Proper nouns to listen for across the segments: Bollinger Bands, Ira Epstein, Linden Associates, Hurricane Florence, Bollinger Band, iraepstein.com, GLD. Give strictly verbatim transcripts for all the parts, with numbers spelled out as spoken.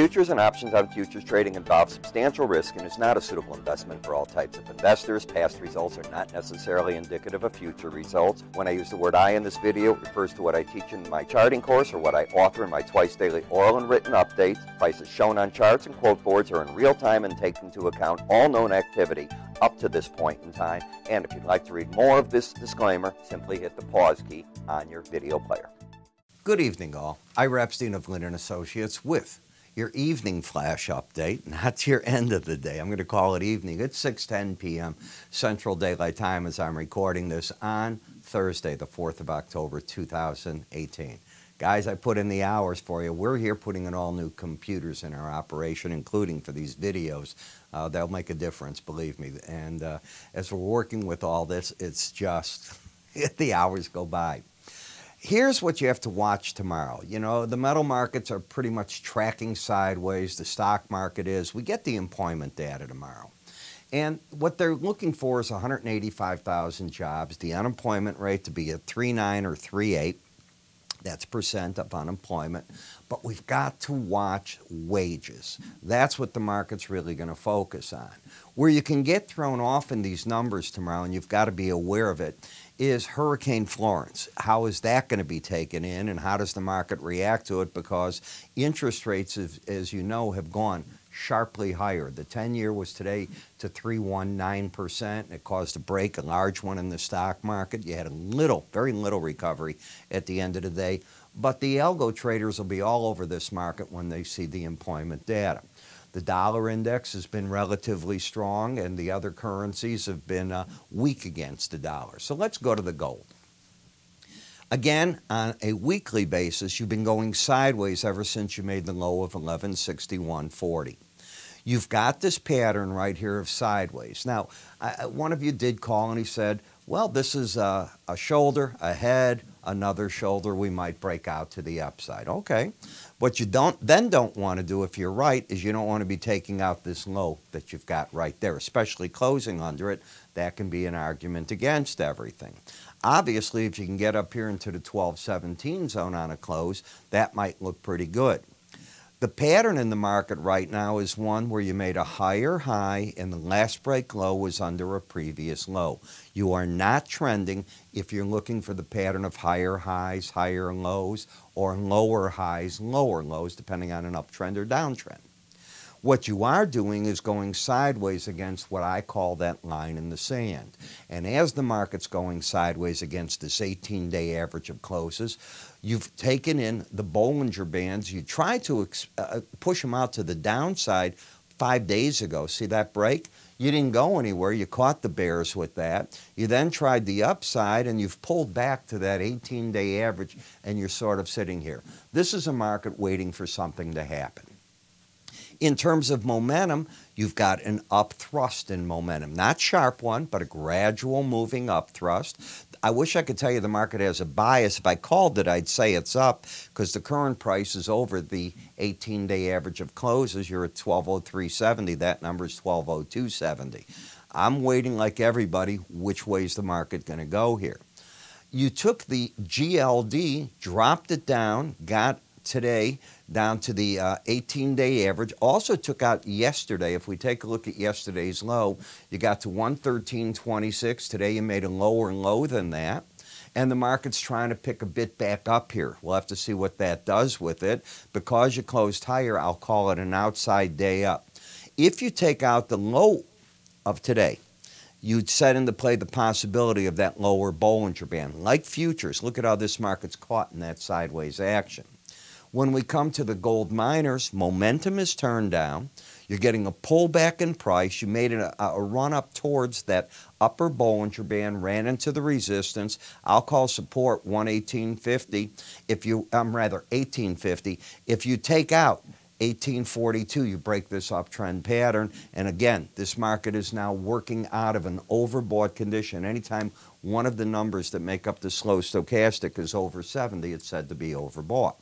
Futures and options on futures trading involve substantial risk and is not a suitable investment for all types of investors. Past results are not necessarily indicative of future results. When I use the word I in this video, it refers to what I teach in my charting course or what I offer in my twice daily oral and written updates. Prices shown on charts and quote boards are in real time and take into account all known activity up to this point in time. And if you'd like to read more of this disclaimer, simply hit the pause key on your video player. Good evening, all. Ira Epstein of Linden Associates with your evening flash update, and that's your end of the day. I'm going to call it evening. It's six ten p m Central Daylight Time as I'm recording this on Thursday, the fourth of October, two thousand eighteen. Guys, I put in the hours for you. We're here putting in all new computers in our operation, including for these videos. Uh, they'll make a difference, believe me. And uh, as we're working with all this, it's just the hours go by. Here's what you have to watch tomorrow. You know, the metal markets are pretty much tracking sideways. The stock market is. We get the employment data tomorrow. And what they're looking for is one hundred eighty-five thousand jobs, the unemployment rate to be at three point nine or three point eight. That's percent of unemployment. But we've got to watch wages. That's what the market's really going to focus on. Where you can get thrown off in these numbers tomorrow, and you've got to be aware of it, is Hurricane Florence. How is that going to be taken in, and how does the market react to it? Because interest rates, as, as you know, have gone sharply higher. The ten-year was today to three point one nine percent. It caused a break, a large one in the stock market. You had a little, very little recovery at the end of the day. But the algo traders will be all over this market when they see the employment data. The dollar index has been relatively strong, and the other currencies have been uh, weak against the dollar. So let's go to the gold. Again, on a weekly basis, you've been going sideways ever since you made the low of eleven sixty-one forty. You've got this pattern right here of sideways. Now, I, one of you did call and he said, well, this is a, a shoulder, a head, another shoulder, we might break out to the upside. Okay. What you don't then don't want to do if you're right is you don't want to be taking out this low that you've got right there, especially closing under it. That can be an argument against everything. Obviously, if you can get up here into the twelve seventeen zone on a close, that might look pretty good. The pattern in the market right now is one where you made a higher high and the last break low was under a previous low. You are not trending if you're looking for the pattern of higher highs, higher lows, or lower highs, lower lows, depending on an uptrend or downtrend. What you are doing is going sideways against what I call that line in the sand. And as the market's going sideways against this eighteen-day average of closes, you've taken in the Bollinger Bands. You tried to uh, push them out to the downside five days ago. See that break? You didn't go anywhere. You caught the bears with that. You then tried the upside, and you've pulled back to that eighteen-day average, and you're sort of sitting here. This is a market waiting for something to happen. In terms of momentum, you've got an up thrust in momentum. Not sharp one, but a gradual moving up thrust. I wish I could tell you the market has a bias. If I called it, I'd say it's up because the current price is over the eighteen-day average of closes. You're at twelve oh three seventy. That number is twelve oh two seventy. I'm waiting like everybody, which way is the market going to go here? You took the G L D, dropped it down, got today down to the eighteen-day uh, average. Also took out yesterday. If we take a look at yesterday's low, you got to one thirteen twenty-six. Today you made a lower low than that. And the market's trying to pick a bit back up here. We'll have to see what that does with it. Because you closed higher, I'll call it an outside day up. If you take out the low of today, you'd set into play the possibility of that lower Bollinger Band. Like futures, look at how this market's caught in that sideways action. When we come to the gold miners, momentum is turned down. You're getting a pullback in price. You made a, a run up towards that upper Bollinger Band, ran into the resistance. I'll call support one eighteen fifty. If you, um, rather eighteen fifty. If you take out eighteen forty-two, you break this uptrend pattern. And again, this market is now working out of an overbought condition. Anytime one of the numbers that make up the slow stochastic is over seventy, it's said to be overbought.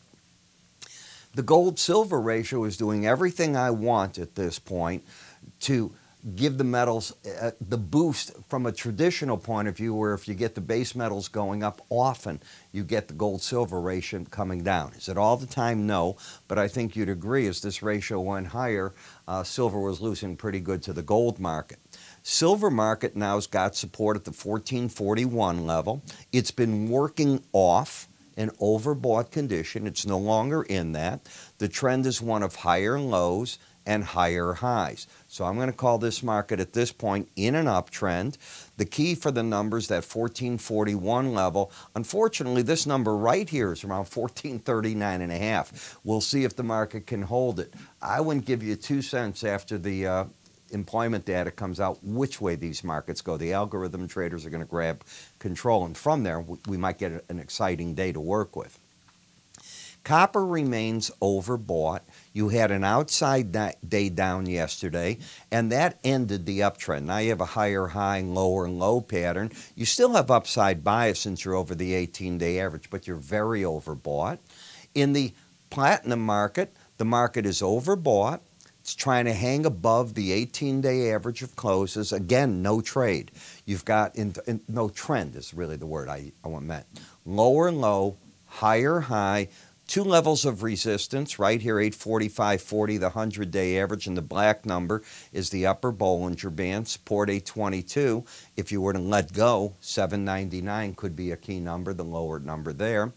The gold-silver ratio is doing everything I want at this point to give the metals uh, the boost from a traditional point of view, where if you get the base metals going up often, you get the gold-silver ratio coming down. Is it all the time? No, but I think you'd agree as this ratio went higher, uh, silver was losing pretty good to the gold market. Silver market now has got support at the fourteen forty-one level. It's been working off an overbought condition. It's no longer in that. The trend is one of higher lows and higher highs. So I'm going to call this market at this point in an uptrend. The key for the numbers, that fourteen forty-one level. Unfortunately, this number right here is around fourteen thirty-nine and a half. We'll see if the market can hold it. I wouldn't give you two cents after the uh, employment data comes out which way these markets go. The algorithm traders are going to grab control, and from there we might get an exciting day to work with. Copper remains overbought. You had an outside day down yesterday, and that ended the uptrend. Now you have a higher high, lower low pattern. You still have upside bias since you're over the eighteen day average, but you're very overbought. In the platinum market, the market is overbought. It's trying to hang above the eighteen day average of closes. Again, no trade. You've got, in, in, no trend is really the word I, I meant. Lower low, higher high. Two levels of resistance right here, eight forty-five forty, the hundred day average, and the black number is the upper Bollinger Band, support eight twenty-two. If you were to let go, seven ninety-nine could be a key number, the lower number there.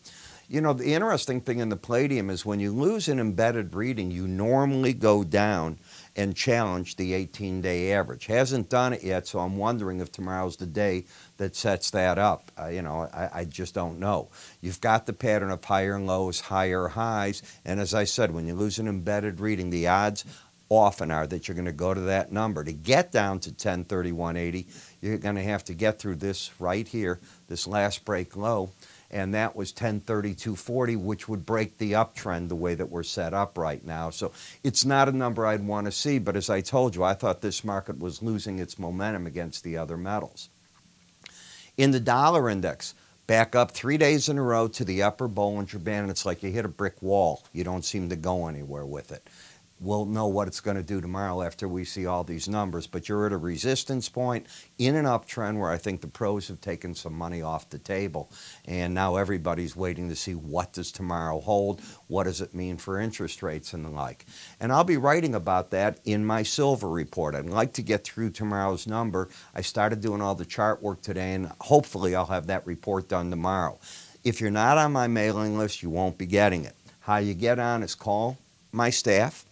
You know, the interesting thing in the palladium is when you lose an embedded reading, you normally go down and challenge the eighteen day average. Hasn't done it yet, so I'm wondering if tomorrow's the day that sets that up. Uh, you know, I, I just don't know. You've got the pattern of higher lows, higher highs, and as I said, when you lose an embedded reading, the odds often are that you're going to go to that number. To get down to ten thirty-one eighty, you're going to have to get through this right here, this last break low, and that was ten thirty-two forty, which would break the uptrend the way that we're set up right now. So it's not a number I'd want to see, but as I told you, I thought this market was losing its momentum against the other metals. In the dollar index, back up three days in a row to the upper Bollinger Band, and it's like you hit a brick wall. You don't seem to go anywhere with it. We'll know what it's going to do tomorrow after we see all these numbers, but you're at a resistance point in an uptrend where I think the pros have taken some money off the table, and now everybody's waiting to see what does tomorrow hold, what does it mean for interest rates and the like. And I'll be writing about that in my silver report. I'd like to get through tomorrow's number. I started doing all the chart work today, and hopefully I'll have that report done tomorrow. If you're not on my mailing list, you won't be getting it. How you get on is call my staff.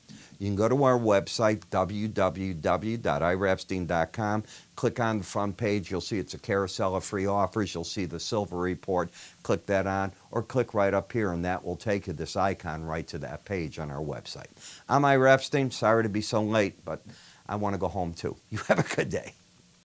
You can go to our website, w w w dot ira epstein dot com. Click on the front page. You'll see it's a carousel of free offers. You'll see the silver report. Click that on, or click right up here, and that will take you, this icon, right to that page on our website. I'm Ira Epstein. Sorry to be so late, but I want to go home too. You have a good day.